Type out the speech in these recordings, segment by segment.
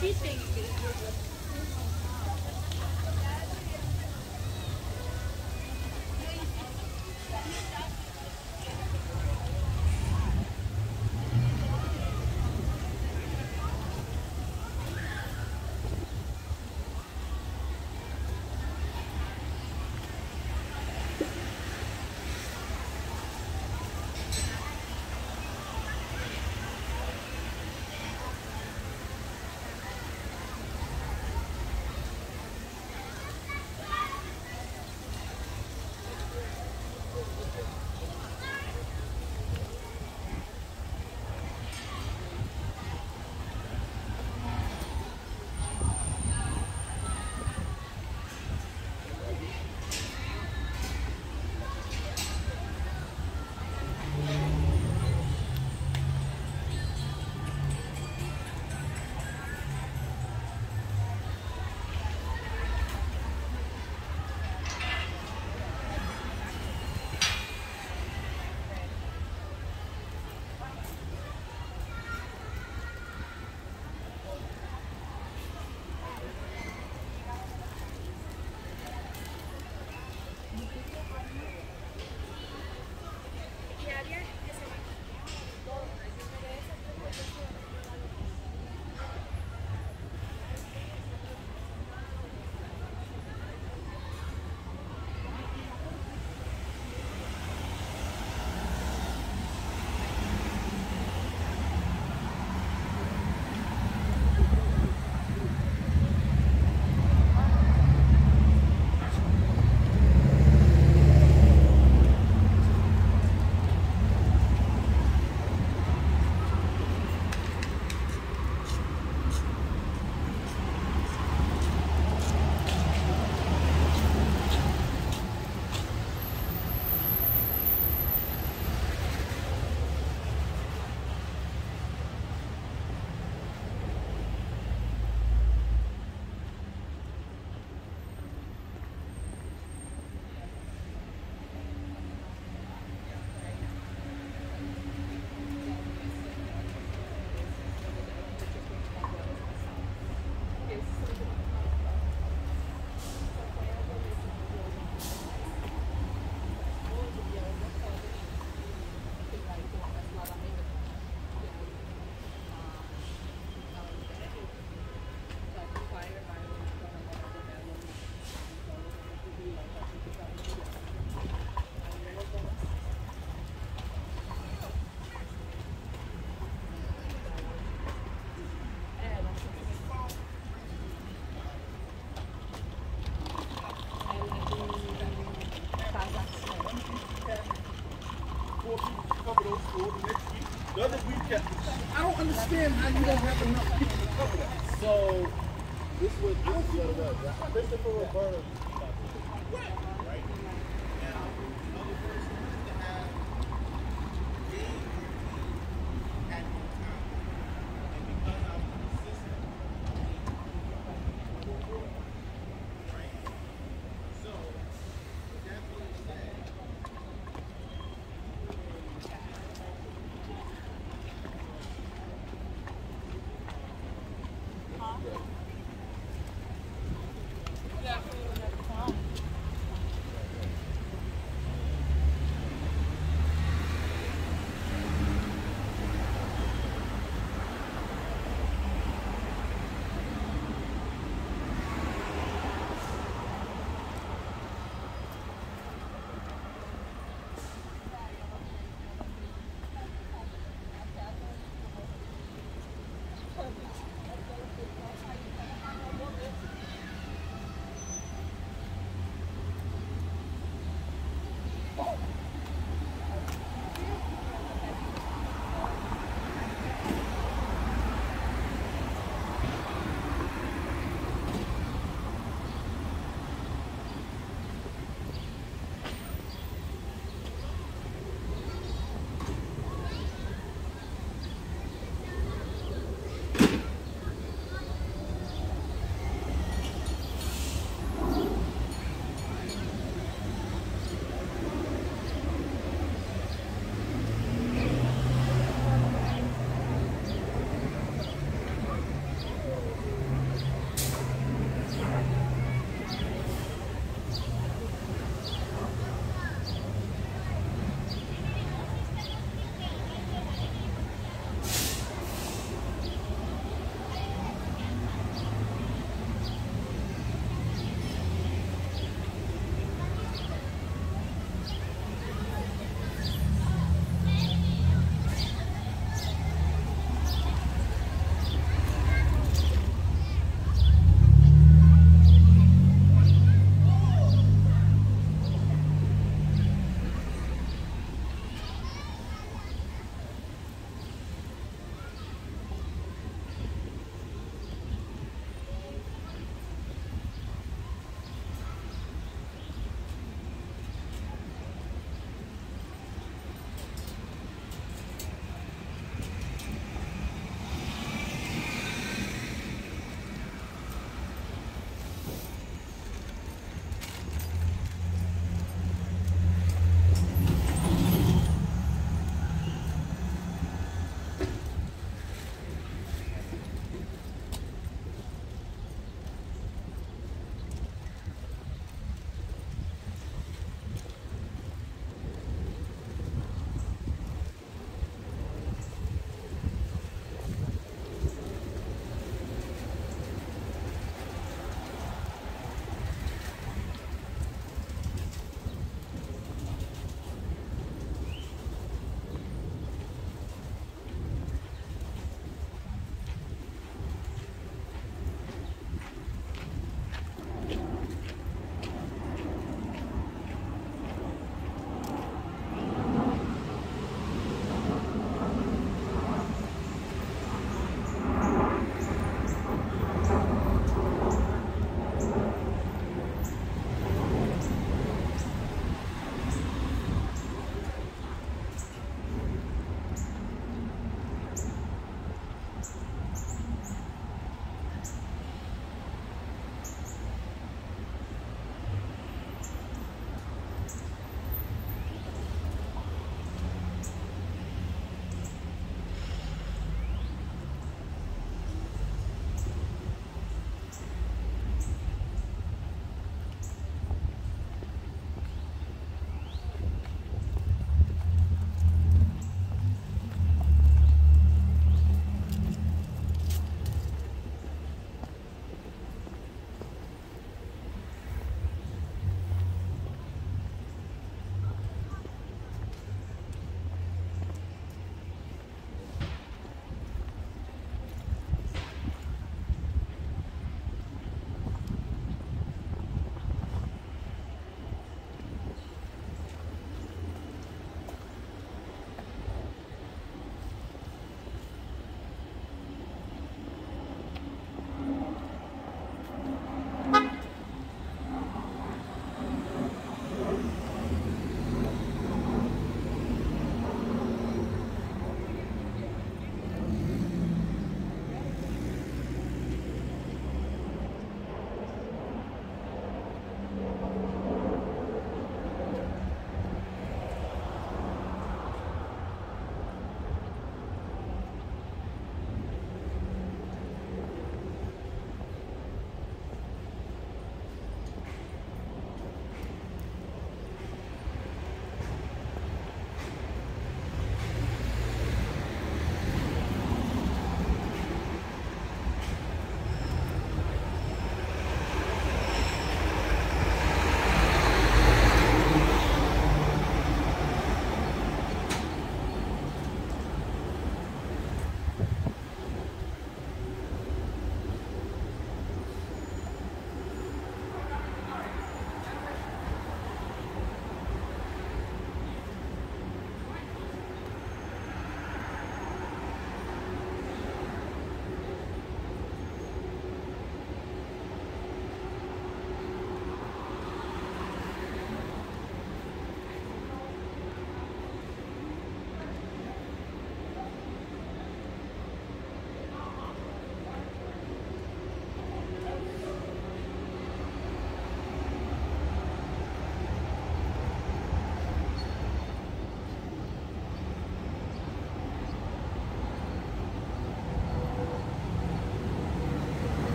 Christopher, Roberta.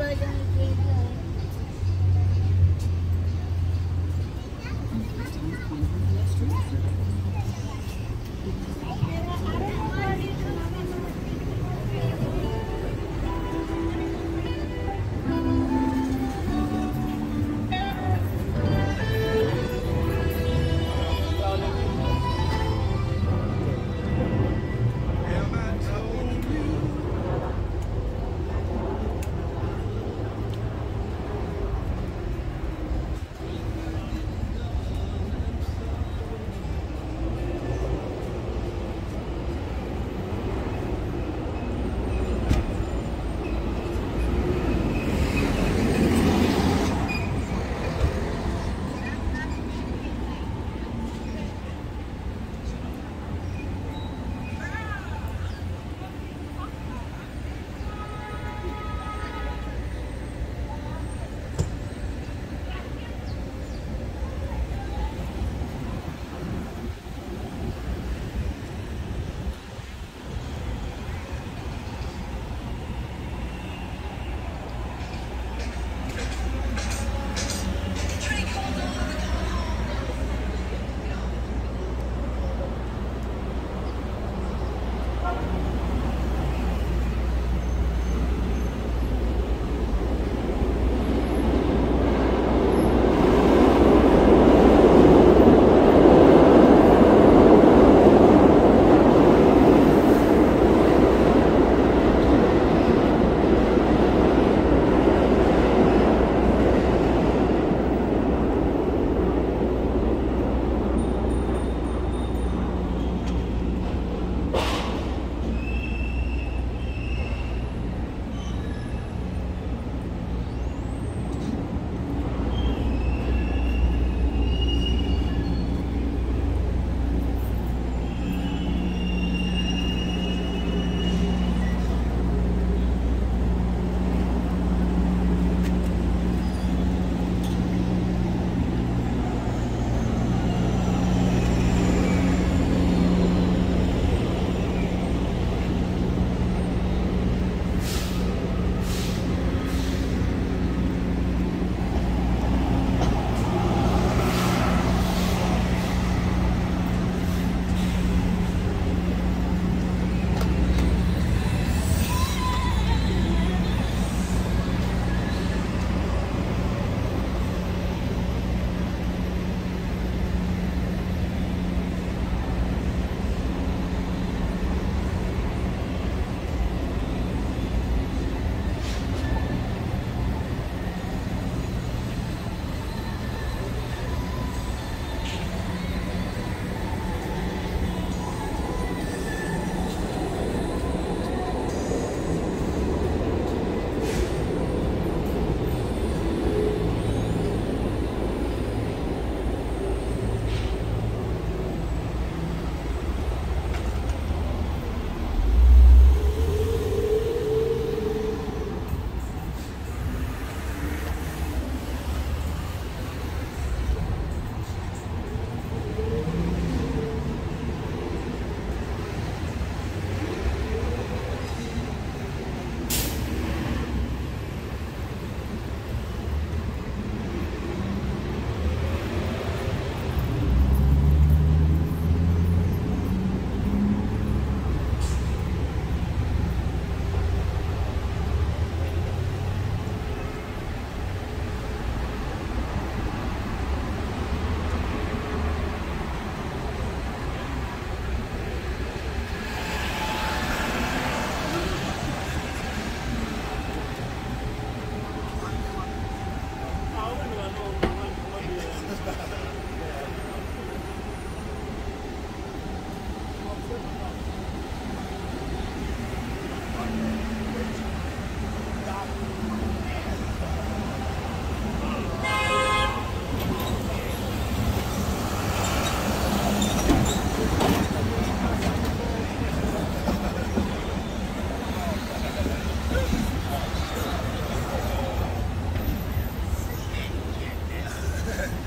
everybody on the green hill.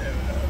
Yeah.